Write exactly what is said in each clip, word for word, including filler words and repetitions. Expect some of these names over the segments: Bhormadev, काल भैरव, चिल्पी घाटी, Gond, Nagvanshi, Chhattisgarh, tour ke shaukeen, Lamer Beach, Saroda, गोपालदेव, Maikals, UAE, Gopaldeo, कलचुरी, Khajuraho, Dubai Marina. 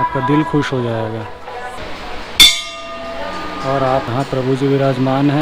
आपका दिल खुश हो जाएगा। और आप यहाँ प्रभु जी विराजमान हैं।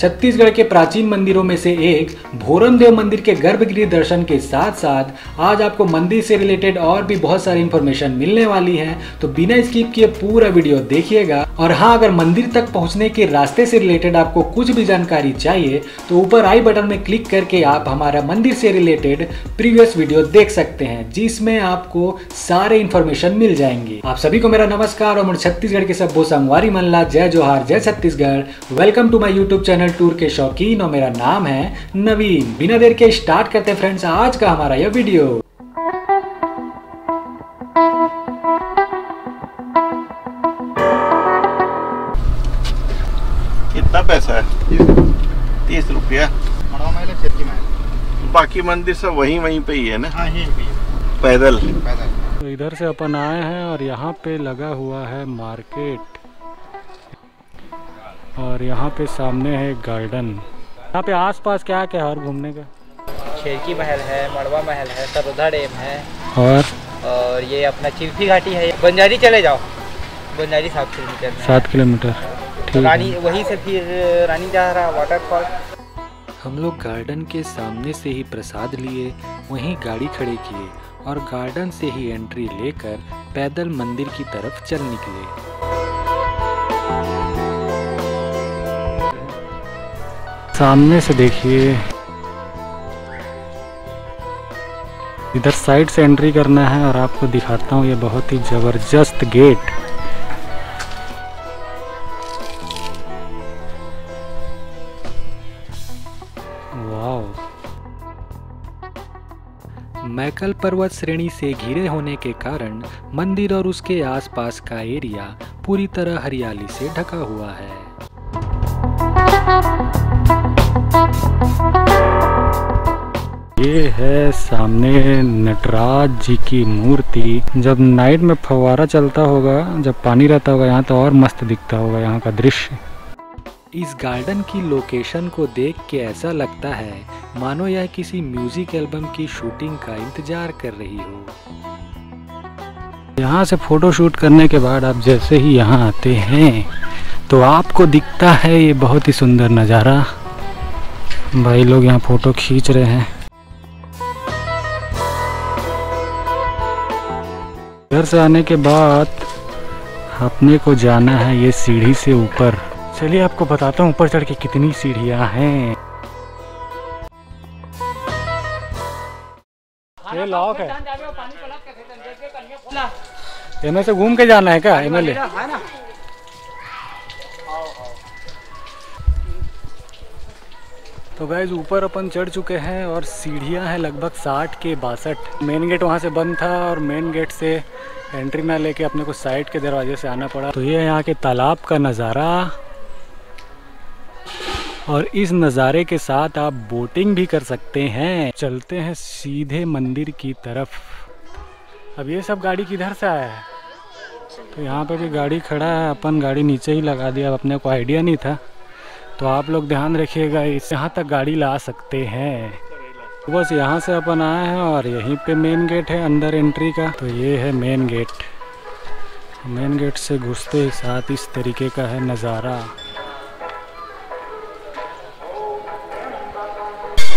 छत्तीसगढ़ के प्राचीन मंदिरों में से एक भोरमदेव मंदिर के गर्भगृह दर्शन के साथ साथ आज आपको मंदिर से रिलेटेड और भी बहुत सारी इन्फॉर्मेशन मिलने वाली है, तो बिना स्किप किए पूरा वीडियो देखिएगा। और हाँ, अगर मंदिर तक पहुंचने के रास्ते से रिलेटेड आपको कुछ भी जानकारी चाहिए तो ऊपर आई बटन में क्लिक करके आप हमारा मंदिर से रिलेटेड प्रीवियस वीडियो देख सकते हैं, जिसमें आपको सारे इन्फॉर्मेशन मिल जाएंगे। आप सभी को मेरा नमस्कार और छत्तीसगढ़ के सब संगवारी मनला जय जोहार, जय Chhattisgarh. Welcome to my YouTube channel tour के शौकीन, और मेरा नाम है नवीन। बिना देर के स्टार्ट करते हैं फ्रेंड्स आज का हमारा यह वीडियो। कितना पैसा है? तीस रुपया। बाकी मंदिर सब वहीं वहीं पे ही है ना? हाँ, यहीं पे है। पैदल पैदल। तो इधर से अपन आए हैं और यहाँ पे लगा हुआ है मार्केट, और यहाँ पे सामने है गार्डन। यहाँ पे आसपास क्या क्या है और घूमने का? खिड़की महल है, मड़वा महल है, सरोदा डेम है, और और ये अपना चिल्पी घाटी है। बंजारी चले जाओ, बंजारी सात किलोमीटर सात किलोमीटर तो रानी, वहीं से फिर रानी जा रहा वाटरफॉल। हम लोग गार्डन के सामने से ही प्रसाद लिए, वहीं गाड़ी खड़ी किए और गार्डन से ही एंट्री लेकर पैदल मंदिर की तरफ चल निकले। सामने से देखिए, इधर साइड से एंट्री करना है और आपको दिखाता हूँ ये बहुत ही जबरदस्त गेट। वाव। मैकल पर्वत श्रेणी से घिरे होने के कारण मंदिर और उसके आसपास का एरिया पूरी तरह हरियाली से ढका हुआ है। ये है सामने नटराज जी की मूर्ति। जब नाइट में फव्वारा चलता होगा, जब पानी रहता होगा यहाँ, तो और मस्त दिखता होगा यहाँ का दृश्य। इस गार्डन की लोकेशन को देख के ऐसा लगता है मानो यह किसी म्यूजिक एल्बम की शूटिंग का इंतजार कर रही हो। यहाँ से फोटो शूट करने के बाद आप जैसे ही यहाँ आते हैं तो आपको दिखता है ये बहुत ही सुंदर नज़ारा। भाई लोग यहाँ फोटो खींच रहे हैं। घर से आने के बाद अपने को जाना है ये सीढ़ी से ऊपर। चलिए आपको बताता हूँ ऊपर चढ़ के कितनी सीढ़ियाँ हैं। ये लॉक है, इनमें से घूम के जाना है क्या? एमएलए तो गाइज ऊपर अपन चढ़ चुके हैं और सीढ़ियां हैं लगभग साठ के बासठ। मेन गेट वहां से बंद था और मेन गेट से एंट्री ना लेके अपने को साइड के दरवाजे से आना पड़ा। तो ये यहाँ के तालाब का नज़ारा, और इस नज़ारे के साथ आप बोटिंग भी कर सकते हैं। चलते हैं सीधे मंदिर की तरफ। अब ये सब गाड़ी किधर से आया है? तो यहाँ पे भी गाड़ी खड़ा है, अपन गाड़ी नीचे ही लगा दिया। अब अपने को आइडिया नहीं था, तो आप लोग ध्यान रखिएगा, इस यहाँ तक गाड़ी ला सकते हैं। बस यहाँ से अपन आए हैं और यहीं पे मेन गेट है अंदर एंट्री का। तो ये है मेन गेट। मेन गेट से घुसते ही साथ इस तरीके का है नज़ारा।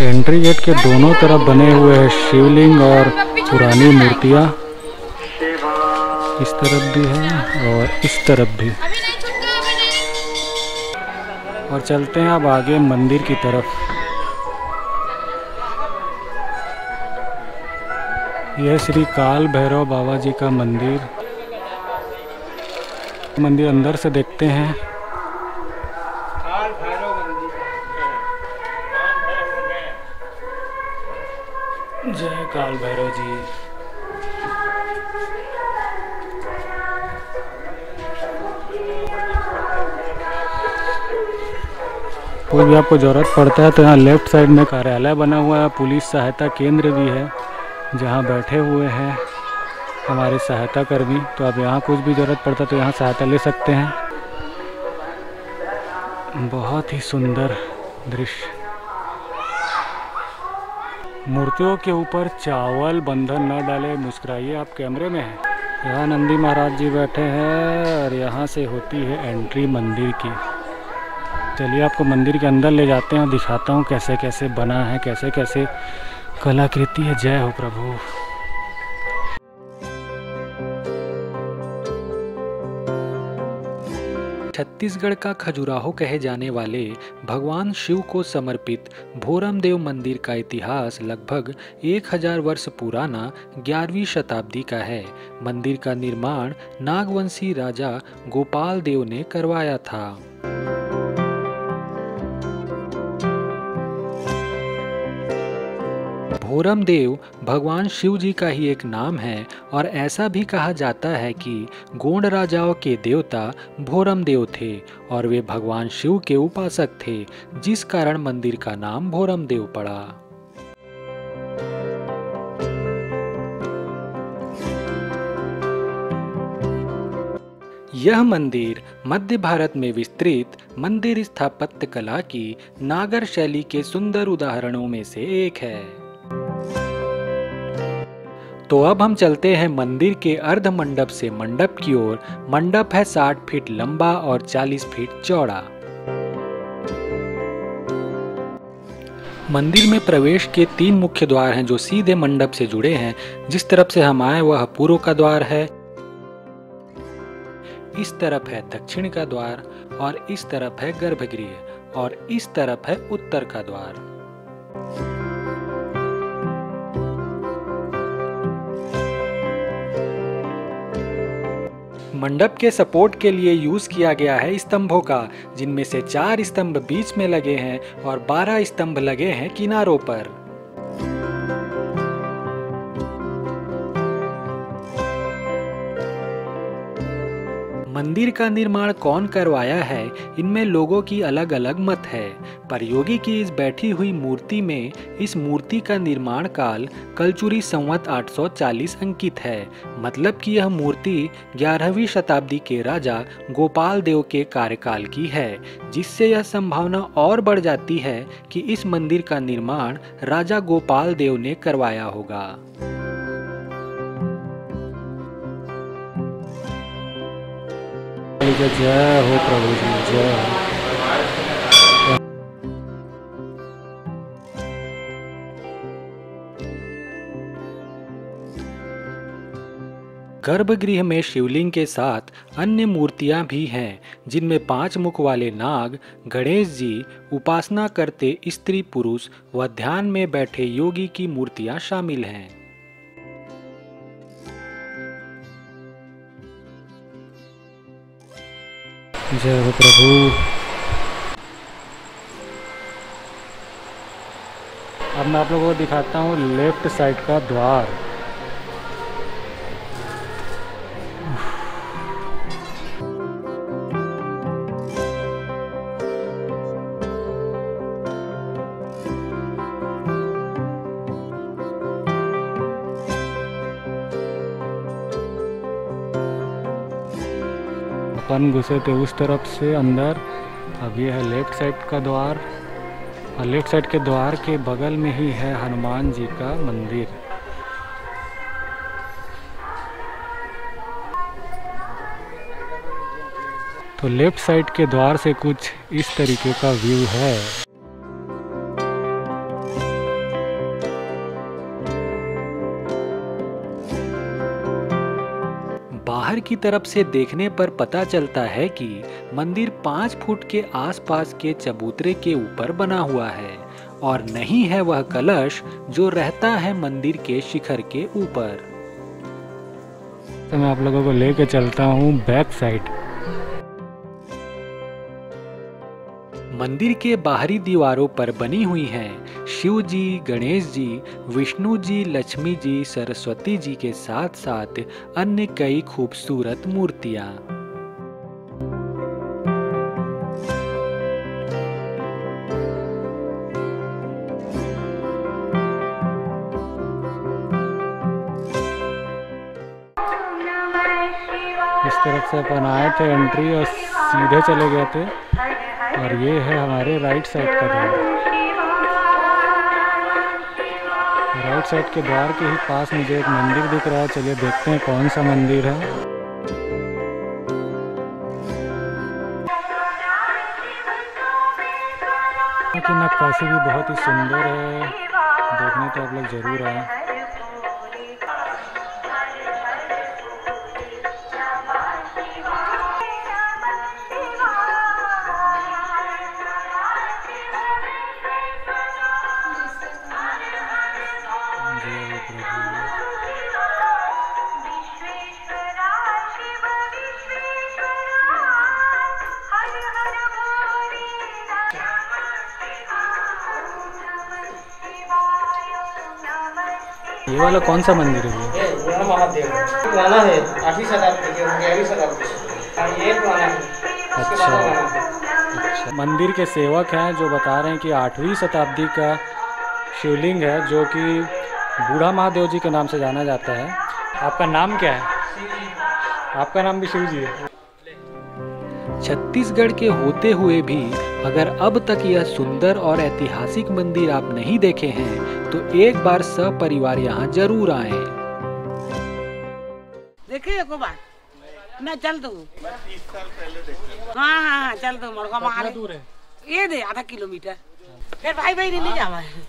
एंट्री गेट के दोनों तरफ बने हुए हैं शिवलिंग और पुरानी मूर्तियाँ। इस तरफ भी है और इस तरफ भी। और चलते हैं अब आगे मंदिर की तरफ। यह श्री काल भैरव बाबा जी का मंदिर। मंदिर अंदर से देखते हैं। जय काल भैरव जी। कोई भी आपको ज़रूरत पड़ता है तो यहाँ लेफ्ट साइड में कार्यालय बना हुआ है, पुलिस सहायता केंद्र भी है जहाँ बैठे हुए हैं हमारे सहायता कर्मी। तो आप यहाँ कुछ भी ज़रूरत पड़ता है तो यहाँ सहायता ले सकते हैं। बहुत ही सुंदर दृश्य। मूर्तियों के ऊपर चावल बंधन न डाले, मुस्कुराइए आप कैमरे में हैं। यहाँ नंदी महाराज जी बैठे हैं और यहाँ से होती है एंट्री मंदिर की। चलिए आपको मंदिर के अंदर ले जाते हैं और दिखाता हूँ कैसे कैसे बना है, कैसे कैसे कलाकृति है। जय हो प्रभु। छत्तीसगढ़ का खजुराहो कहे जाने वाले भगवान शिव को समर्पित भोरमदेव मंदिर का इतिहास लगभग एक हज़ार वर्ष पुराना ग्यारहवीं शताब्दी का है। मंदिर का निर्माण नागवंशी राजा गोपालदेव ने करवाया था। भोरमदेव भगवान शिव जी का ही एक नाम है और ऐसा भी कहा जाता है कि गोंड राजाओं के देवता भोरमदेव थे और वे भगवान शिव के उपासक थे, जिस कारण मंदिर का नाम भोरमदेव पड़ा। यह मंदिर मध्य भारत में विस्तृत मंदिर स्थापत्य कला की नागर शैली के सुंदर उदाहरणों में से एक है। तो अब हम चलते हैं मंदिर के अर्ध मंडप से मंडप की ओर। मंडप है साठ फीट लंबा और चालीस फीट चौड़ा। मंदिर में प्रवेश के तीन मुख्य द्वार हैं जो सीधे मंडप से जुड़े हैं। जिस तरफ से हम आए वह पूर्व का द्वार है, इस तरफ है दक्षिण का द्वार और इस तरफ है गर्भगृह और इस तरफ है उत्तर का द्वार। मंडप के सपोर्ट के लिए यूज किया गया है स्तंभों का, जिनमें से चार स्तंभ बीच में लगे हैं और बारह स्तंभ लगे हैं किनारों पर। मंदिर का निर्माण कौन करवाया है, इनमें लोगों की अलग अलग मत है। पर योगी की इस बैठी हुई मूर्ति में इस मूर्ति का निर्माण काल कलचुरी संवत आठ सौ चालीस अंकित है, मतलब कि यह मूर्ति ग्यारहवीं शताब्दी के राजा गोपाल देव के कार्यकाल की है, जिससे यह संभावना और बढ़ जाती है कि इस मंदिर का निर्माण राजा गोपाल देव ने करवाया होगा। जय हो प्रभु जी, जय हो। गर्भगृह में शिवलिंग के साथ अन्य मूर्तियां भी हैं, जिनमें पांच मुख वाले नाग, गणेश जी, उपासना करते स्त्री पुरुष व ध्यान में बैठे योगी की मूर्तियां शामिल हैं। जय हो प्रभु। अब मैं आप लोगों को दिखाता हूँ लेफ्ट साइड का द्वार। अपन घुसे थे उस तरफ से अंदर, अब ये है लेफ्ट साइड का द्वार और लेफ्ट साइड के द्वार के बगल में ही है हनुमान जी का मंदिर। तो लेफ्ट साइड के द्वार से कुछ इस तरीके का व्यू है। बाहर की तरफ से देखने पर पता चलता है कि मंदिर पाँच फुट के आसपास के चबूतरे के ऊपर बना हुआ है और नहीं है वह कलश जो रहता है मंदिर के शिखर के ऊपर। तो मैं आप लोगों को लेके चलता हूँ बैक साइड। मंदिर के बाहरी दीवारों पर बनी हुई हैं शिव जी, गणेश जी, विष्णु जी, लक्ष्मी जी, सरस्वती जी के साथ साथ अन्य कई खूबसूरत मूर्तियां। इस तरफ से अपन आए थे एंट्री और सीधे चले गए थे और ये है हमारे राइट साइड का द्वार। राइट साइड के द्वार के ही पास मुझे एक मंदिर दिख रहा है। चलिए देखते हैं कौन सा मंदिर है। लेकिन नक्काशी भी बहुत ही सुंदर है, देखने तो आप लोग जरूर आए। ये वाला कौन सा मंदिर है? ये महादेव पुराना है, आठवीं शताब्दी के, ग्यारहवीं शताब्दी के। ये पुराना है। अच्छा अच्छा, मंदिर के सेवक हैं जो बता रहे हैं कि आठवीं शताब्दी का शिवलिंग है जो कि बूढ़ा महादेव जी के नाम से जाना जाता है। आपका नाम क्या है? आपका नाम भी शिव जी है। छत्तीसगढ़ के होते हुए भी अगर अब तक यह सुंदर और ऐतिहासिक मंदिर आप नहीं देखे हैं तो एक बार सपरिवार यहाँ जरूर आएं। देखिए एक बार मैं चल दूँ। मैं तीस साल पहले देखा। हाँ हाँ हाँ चल दूँ। मरगा मारे दूर है। ये दे आधा किलोमीटर। फिर भाई भाई नहीं जावा है,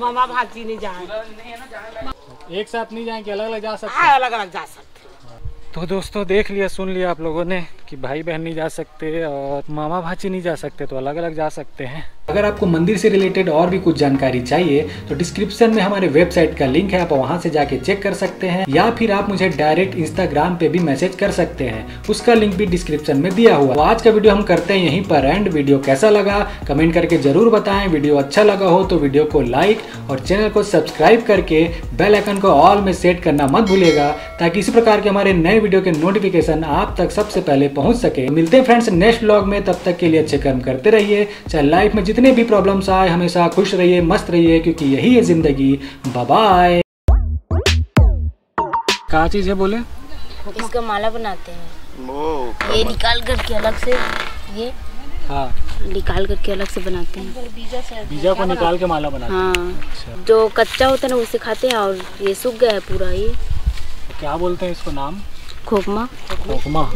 मामा भाजी नहीं जाए। एक साथ नहीं जाएंगे, अलग अलग जा सकते। अलग अलग जा सकते। तो दोस्तों देख लिया, सुन लिया आप लोगों ने कि भाई बहन नहीं जा सकते और मामा भाची नहीं जा सकते, तो अलग अलग जा सकते हैं। अगर आपको मंदिर से रिलेटेड और भी कुछ जानकारी चाहिए तो डिस्क्रिप्शन में हमारे वेबसाइट का लिंक है, आप वहां से जाके चेक कर सकते हैं। या फिर आप मुझे डायरेक्ट इंस्टाग्राम पे भी मैसेज कर सकते हैं, उसका लिंक भी डिस्क्रिप्शन में दिया हुआ। तो आज का वीडियो हम करते हैं यहीं पर एंड। वीडियो कैसा लगा कमेंट करके जरूर बताएं। वीडियो अच्छा लगा हो तो वीडियो को लाइक और चैनल को सब्सक्राइब करके बेल आइकन को ऑल में सेट करना मत भूलिएगा, ताकि इसी प्रकार के हमारे नए वीडियो के नोटिफिकेशन आप तक सबसे पहले पहुंच सके। मिलते हैं फ्रेंड्स नेक्स्ट व्लॉग में, तब तक के लिए अच्छे कर्म करते रहिए। चाहे लाइफ में जितने भी प्रॉब्लम्स आए हमेशा खुश रहिए, मस्त रहिए, क्योंकि यही है जिंदगी। Bye bye. क्या चीज है बोले? इसका माला बनाते हैं, ये निकाल करके अलग से, ये हाँ निकाल करके अलग से बनाते हैं। बीजा को निकाल के माला बनाते हैं। जो कच्चा होता है ना उसे खाते हैं, और ये सूख गया है पूरा। ये क्या बोलते हैं इसको नाम? खोखमा। खोखमा।